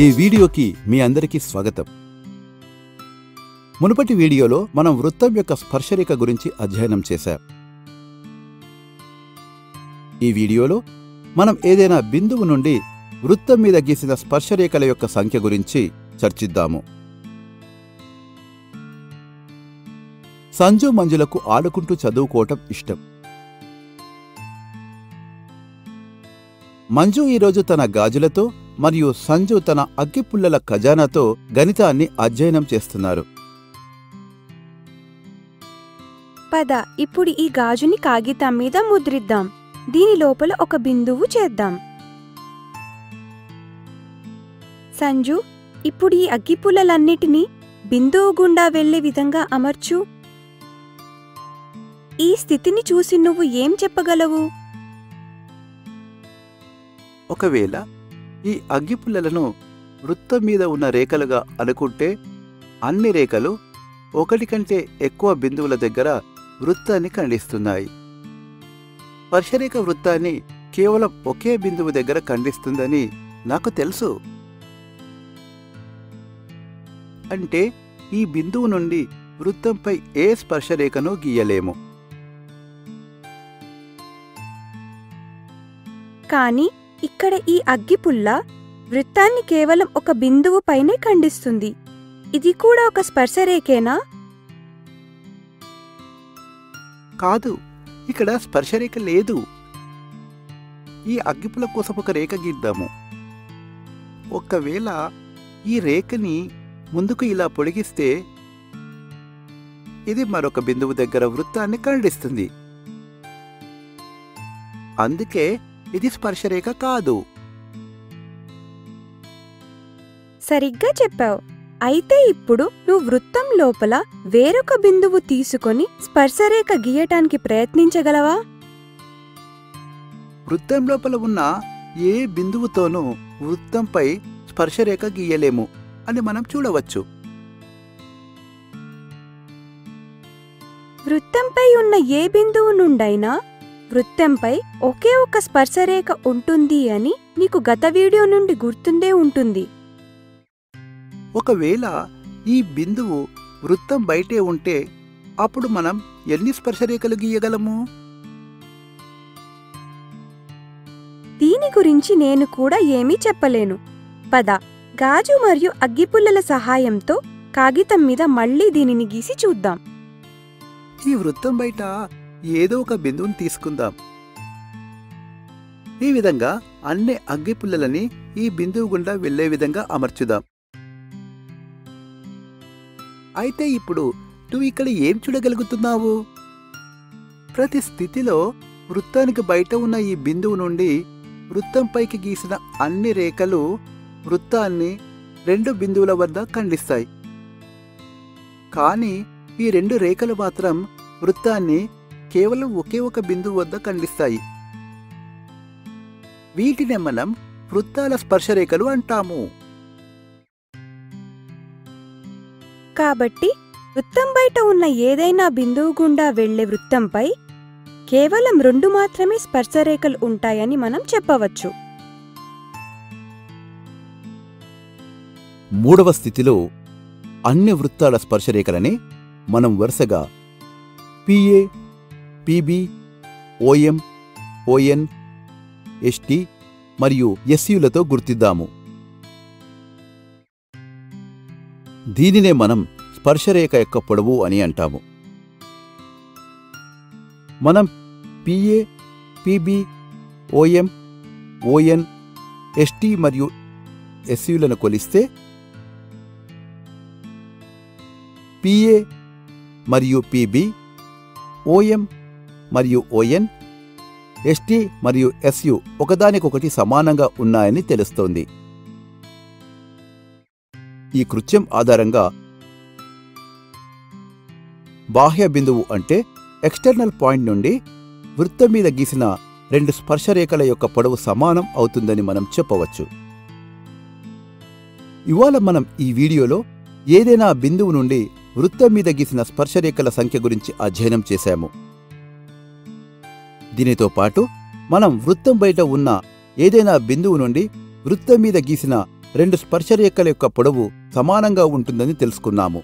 ఈ వీడియోకి మీ అందరికీ స్వాగతం. మునుపటి వీడియోలో మనం వృత్తం యొక్క స్పర్శరేఖ గురించి అధ్యయనం చేశాం. ఈ వీడియోలో మనం ఏదైనా బిందువు నుండి వృత్తం మీద గీసిన స్పర్శరేఖల యొక్క సంఖ్య గురించి చర్చిద్దాము. సంజు మంజులకు ఆడుకుంటూ చదువుకోవటం ఇష్టం. మంజు ఈరోజు తన గాజులతో మరియు సంజు తన అగ్గిపుల్లల ఖజానాతో గణితాన్ని అధ్యయనం చేస్తున్నారు. పద ఇప్పుడు ఈ గాజుని కాగితం మీద ముద్రిద్దాం. దీని లోపల ఒక బిందువు చేద్దాం. సంజు, ఇప్పుడు ఈ అగ్గిపుల్లలన్నిటినీ బిందువు గుండా వెళ్లే విధంగా అమర్చు. ఈ స్థితిని చూసి నువ్వు ఏం చెప్పగలవు? ఒకవేళ ఈ అగ్గిపుల్లలను వృత్తం మీద ఉన్న రేఖలుగా అనుకుంటే అన్ని రేఖలు ఒకటి కంటే ఎక్కువ బిందువుల దగ్గర వృత్తాన్ని ఖండిస్తున్నాయి. స్పర్శరేఖ వృత్తాన్ని కేవలం ఒకే బిందువు దగ్గర ఖండిస్తుందని నాకు తెలుసు. అంటే ఈ బిందువు నుండి వృత్తంపై ఏ స్పర్శరేఖను గీయలేము. కానీ ఇక్కడ ఈ అగ్గిపుల్ల వృత్తాన్ని కేవలం ఒక బిందువు పైనే ఖండిస్తుంది. ఇది కూడా ఒక స్పర్శరేఖేనా? కాదు, ఇక్కడ స్పర్శరేఖ లేదు. ఈ అగ్గిపుల్ల కోసం ఒక రేఖ గీద్దాము. ఒకవేళ ఈ రేఖని ముందుకు ఇలా పొడిగిస్తే ఇది మరొక బిందువు దగ్గర వృత్తాన్ని ఖండిస్తుంది. అందుకే ఇది స్పర్శరేఖ కాదు. సరిగ్గా చెప్పావు. అయితే ఇప్పుడు నువ్వు వృత్తం లోపల వేరొక బిందువు తీసుకొని స్పర్శరేఖ గీయటానికి ప్రయత్నించగలవా? వృత్తం లోపల ఉన్న ఏ బిందువుతోనూ వృత్తంపై స్పర్శరేఖ గీయలేము అని మనం చూడవచ్చు. వృత్తంపై ఉన్న ఏ బిందువు నుండైనా వృత్తంపై ఒకే ఒక స్పర్శరేఖ ఉంటుంది అని నీకు గత వీడియో నుండి గుర్తుండే ఉంటుంది. ఒకవేళ ఈ బిందువు వృత్తం బయటే ఉంటే అప్పుడు మనం ఎన్ని స్పర్శరేఖలు గీయగలము? దీని గురించి నేను కూడా ఏమీ చెప్పలేను. పద గాజు మరియు అగ్గిపుల్లల సహాయంతో కాగితం మీద మళ్లీ దీనిని గీసి చూద్దాం. ఈ వృత్తం బయట ఏదో ఒక బిందువుని తీసుకుందాం. ఈ విధంగా అన్ని అగ్గిపుల్లలని ఈ బిందువు గుండా వెళ్లే విధంగా అమర్చుదాం. అయితే ఇప్పుడు నువ్వు ఇక్కడ ఏం చూడగలుగుతున్నావు? ప్రతి స్థితిలో వృత్తానికి బయట ఉన్న ఈ బిందువు నుండి వృత్తంపైకి గీసిన అన్ని రేఖలు వృత్తాన్ని రెండు బిందువుల వద్ద ఖండిస్తాయి. కానీ ఈ రెండు రేఖలు మాత్రం వృత్తాన్ని కేవలం ఒకే ఒక బిందువు వద్ద ఖండిస్తాయి. వీటినే మనం వృత్తాల స్పర్శరేఖలు అంటాము. కాబట్టి వృత్తం బయట ఉన్న ఏదైనా బిందువు గుండా వెళ్లే వృత్తంపై కేవలం రెండు మాత్రమే స్పర్శరేఖలు ఉంటాయని మనం చెప్పవచ్చు. మూడవ స్థితిలో అన్ని వృత్తాల స్పర్శరేఖలని మనం వరుసగా PA, PB, OM, ON, ST మరియు ఎస్యులతో గుర్తిద్దాము. దీనినే మనం స్పర్శరేఖ యొక్క పొడవు అని అంటాము. మనం PA, PB, OM, ON, ST మరియు ఎస్యులను కొలిస్తే పిఏ మరియు పిబి, ఓఎం మరియు ఓఎన్, ఎస్టి మరియు ఎస్యు ఒకదానికొకటి సమానంగా ఉన్నాయని తెలుస్తోంది. ఈ కృత్యం ఆధారంగా బాహ్య బిందువు అంటే ఎక్స్టర్నల్ పాయింట్ నుండి వృత్తం మీద గీసిన రెండు స్పర్శరేఖల యొక్క పొడవు సమానం అవుతుందని మనం చెప్పవచ్చు. ఇవాళ మనం ఈ వీడియోలో ఏదైనా బిందువు నుండి వృత్తం మీద గీసిన స్పర్శరేఖల సంఖ్య గురించి అధ్యయనం చేశాము. దీనితో పాటు మనం వృత్తం బయట ఉన్న ఏదైనా బిందువు నుండి వృత్తం మీద గీసిన రెండు స్పర్శ రేఖల యొక్క పొడవు సమానంగా ఉంటుందని తెలుసుకున్నాము.